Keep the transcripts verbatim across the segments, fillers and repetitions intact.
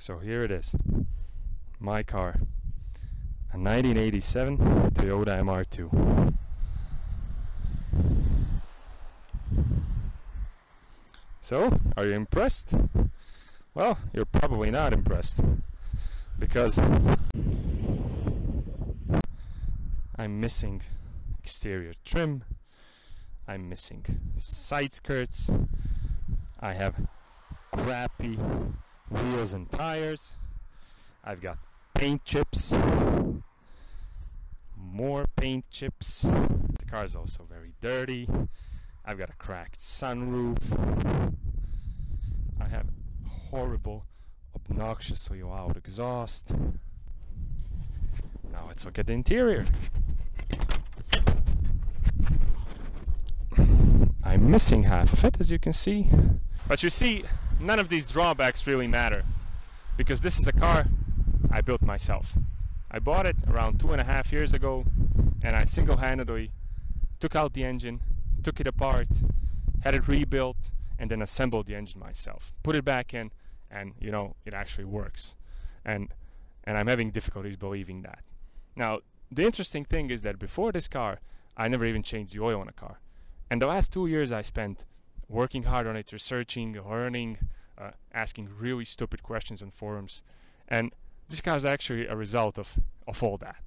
So here it is, my car, a nineteen eighty-seven Toyota M R two. So, are you impressed? Well, you're probably not impressed, because I'm missing exterior trim, I'm missing side skirts, I have crappy wheels and tires, I've got paint chips, more paint chips, the car's also very dirty, I've got a cracked sunroof, I have horrible, obnoxiously loud exhaust. Now let's look at the interior. I'm missing half of it, as you can see. But you see, none of these drawbacks really matter, because this is a car I built myself. I bought it around two and a half years ago, and I single-handedly took out the engine, took it apart, had it rebuilt, and then assembled the engine myself, put it back in, and you know, it actually works. And and I'm having difficulties believing that. Now, the interesting thing is that before this car, I never even changed the oil on a car. And the last two years I spent working hard on it, researching, learning, uh, asking really stupid questions on forums. And this car is actually a result of, of all that.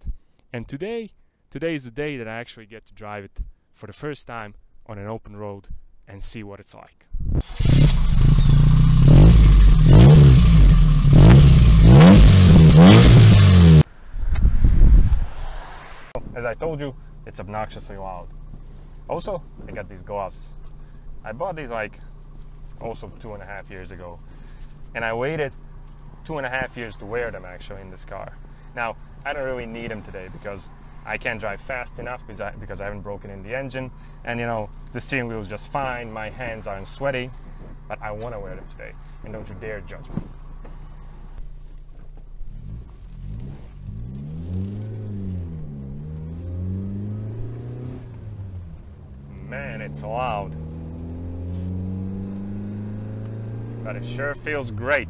And today, today is the day that I actually get to drive it for the first time on an open road and see what it's like. As I told you, it's obnoxiously loud. Also, I got these gloves. I bought these like also two and a half years ago, and I waited two and a half years to wear them actually in this car. Now, I don't really need them today because I can't drive fast enough because I, because I haven't broken in the engine, and you know, the steering wheel is just fine, my hands aren't sweaty, but I want to wear them today, and don't you dare judge me. Man, it's loud, but it sure feels great.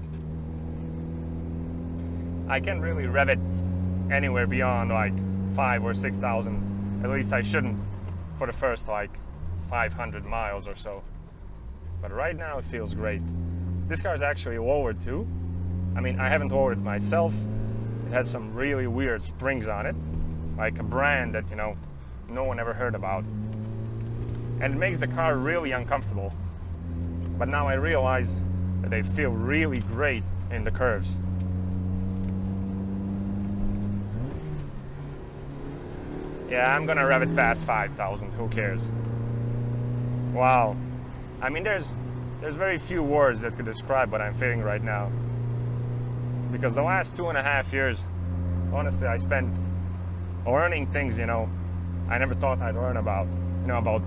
I can't really rev it anywhere beyond like five or six thousand. At least I shouldn't for the first like five hundred miles or so. But right now it feels great. This car is actually lowered too. I mean, I haven't lowered it myself. It has some really weird springs on it, like a brand that, you know, no one ever heard about. And it makes the car really uncomfortable. But now I realize that they feel really great in the curves. Yeah, I'm gonna rev it past five thousand, who cares? Wow. I mean, there's there's very few words that could describe what I'm feeling right now. Because the last two and a half years, honestly, I spent learning things, you know, I never thought I'd learn about. You know, about,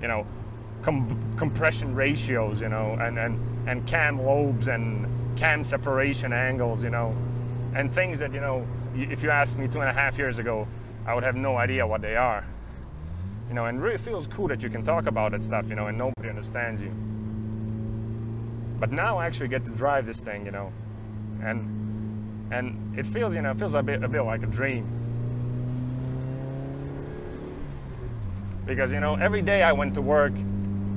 you know, com compression ratios, you know, and, and, and cam lobes and cam separation angles, you know. And things that, you know, if you asked me two and a half years ago, I would have no idea what they are, you know, and it really feels cool that you can talk about that stuff, you know, and nobody understands you. But now I actually get to drive this thing, you know, and and it feels, you know, it feels a bit, a bit like a dream. Because, you know, every day I went to work,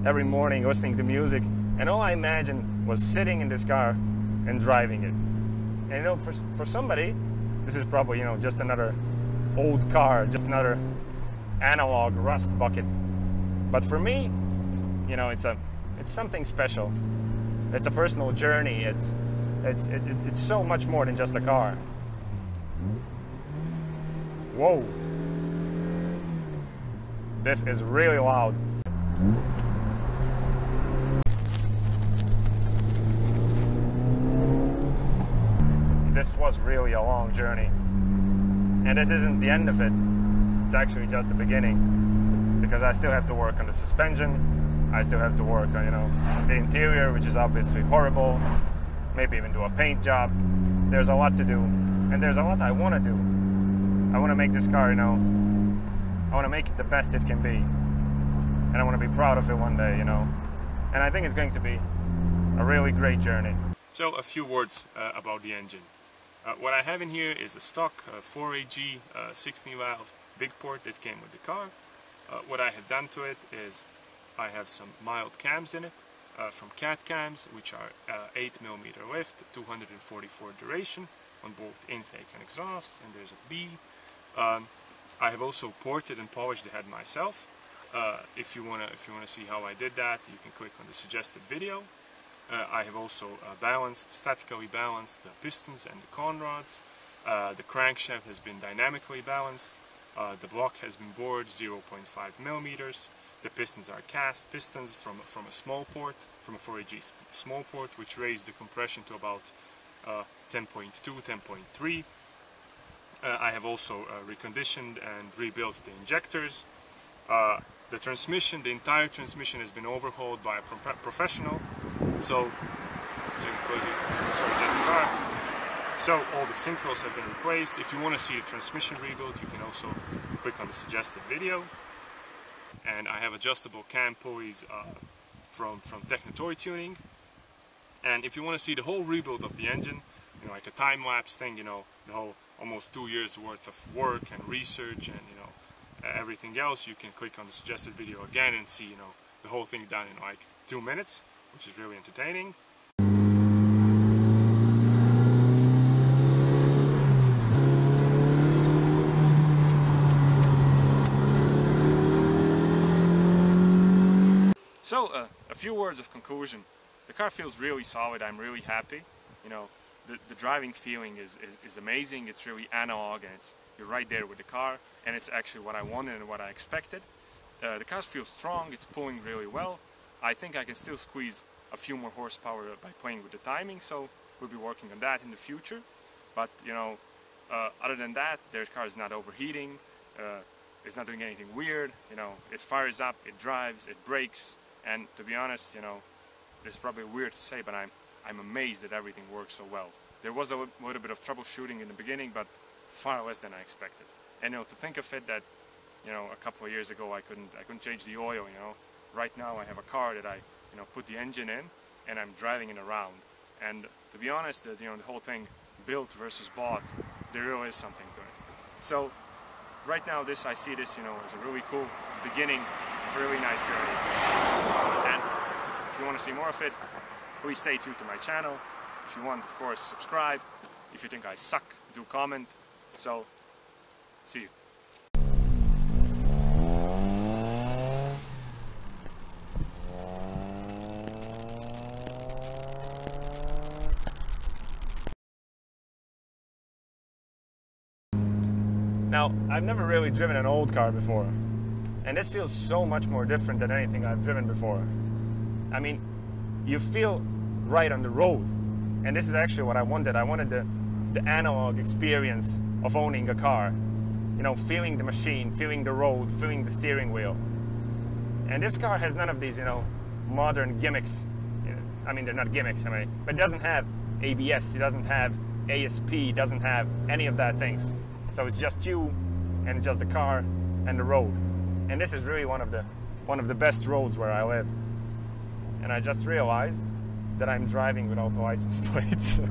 every morning listening to music, and all I imagined was sitting in this car and driving it. And, you know, for, for somebody, this is probably, you know, just another old car, just another analog rust bucket. But for me, you know, it's a it's something special. It's a personal journey. It's it's it, it's so much more than just a car. Whoa. This is really loud. This was really a long journey. And this isn't the end of it, it's actually just the beginning, because I still have to work on the suspension, I still have to work on, you know, the interior, which is obviously horrible, maybe even do a paint job. There's a lot to do, and there's a lot I want to do. I want to make this car, you know, I want to make it the best it can be, and I want to be proud of it one day, you know, and I think it's going to be a really great journey. So a few words uh, about the engine. Uh, what I have in here is a stock uh, four A G uh, sixteen valve bigport that came with the car. Uh, what I have done to it is I have some mild cams in it uh, from CAT cams, which are uh, eight millimeter width, two hundred forty-four duration on both intake and exhaust, and there's a B. Um, I have also ported and polished the head myself. Uh, if you wanna, if you wanna see how I did that, you can click on the suggested video. Uh, I have also uh, balanced, statically balanced the pistons and the con rods. Uh, the crankshaft has been dynamically balanced. Uh, the block has been bored zero point five millimeters. The pistons are cast pistons from from a small port, from a four A G small port, which raised the compression to about ten point two, ten point three. Uh, I have also uh, reconditioned and rebuilt the injectors. Uh, the transmission, the entire transmission has been overhauled by a pro professional. So, so all the synchros have been replaced. If you want to see the transmission rebuild, you can also click on the suggested video. And I have adjustable cam pulleys uh, from, from Technotoy Tuning. And if you want to see the whole rebuild of the engine, you know, like a time-lapse thing, you know, the whole almost two years worth of work and research and, you know, everything else, you can click on the suggested video again and see, you know, the whole thing done in like two minutes. Which is really entertaining. So, uh, a few words of conclusion. The car feels really solid, I'm really happy. You know, the, the driving feeling is, is, is amazing, it's really analog and it's, you're right there with the car, and it's actually what I wanted and what I expected. Uh, the car feels strong, it's pulling really well. I think I can still squeeze a few more horsepower by playing with the timing, so we'll be working on that in the future. But, you know, uh, other than that, the car is not overheating, uh, it's not doing anything weird, you know, it fires up, it drives, it brakes, and to be honest, you know, this is probably weird to say, but I'm, I'm amazed that everything works so well. There was a little bit of troubleshooting in the beginning, but far less than I expected. And, you know, to think of it that, you know, a couple of years ago I couldn't, I couldn't change the oil, you know. Right now I have a car that I, you know, put the engine in and I'm driving it around. And to be honest, that, you know, the whole thing built versus bought, there really is something to it. So right now this, I see this, you know, as a really cool beginning of a really nice journey. And if you want to see more of it, please stay tuned to my channel. If you want, of course, subscribe. If you think I suck, do comment. So, see you. Now, I've never really driven an old car before, and this feels so much more different than anything I've driven before. I mean, you feel right on the road, and this is actually what I wanted. I wanted the, the analog experience of owning a car, you know, feeling the machine, feeling the road, feeling the steering wheel. And this car has none of these, you know, modern gimmicks. I mean, they're not gimmicks, I mean, but it doesn't have A B S, it doesn't have A S P, it doesn't have any of that things. So it's just you, and it's just the car, and the road. And this is really one of the one of the best roads where I live. And I just realized that I'm driving without license plates.